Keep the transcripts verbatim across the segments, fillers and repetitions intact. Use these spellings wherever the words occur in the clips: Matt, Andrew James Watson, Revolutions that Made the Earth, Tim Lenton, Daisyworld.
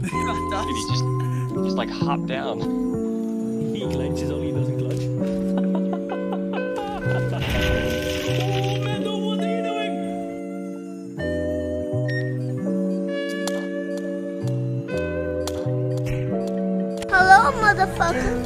And he just, just like hopped down. He clutches only, he doesn't clutch. Oh, Mendo, what are you doing? Hello, motherfucker.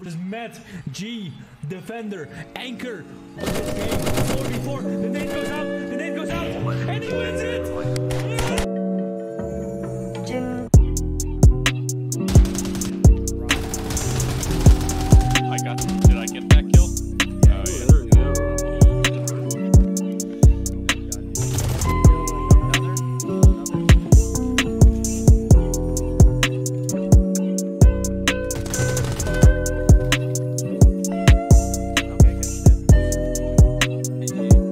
This Matt G defender anchor of this game. forty-four. The nade goes out. The nade goes out, and he wins it. Thank you.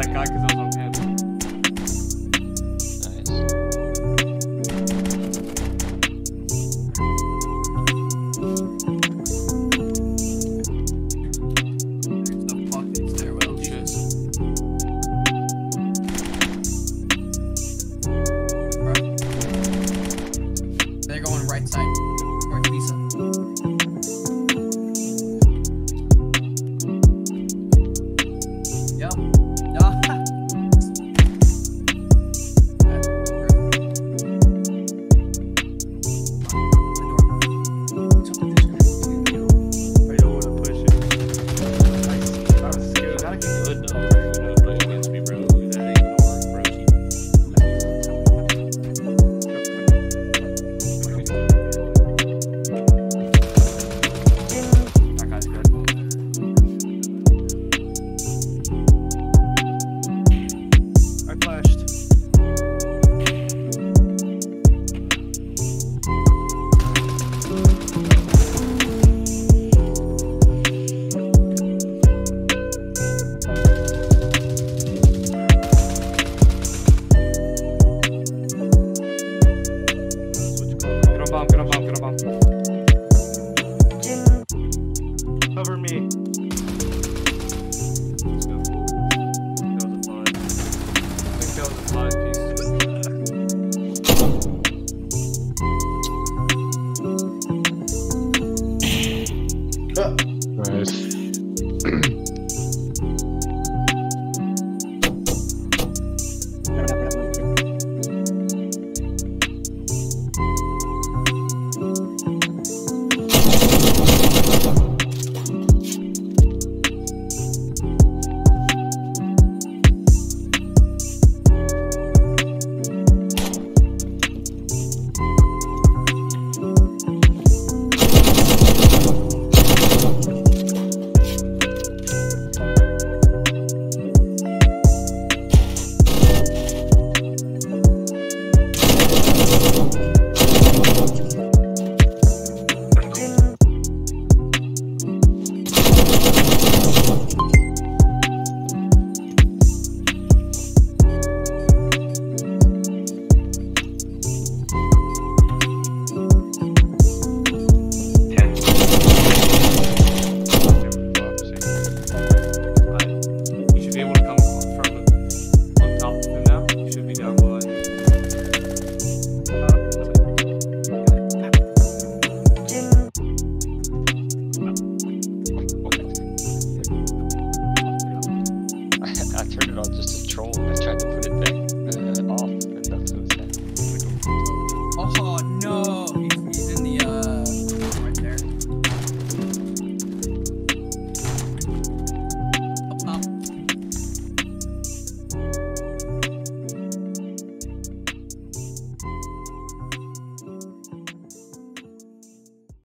that guy because I was on him. Nice.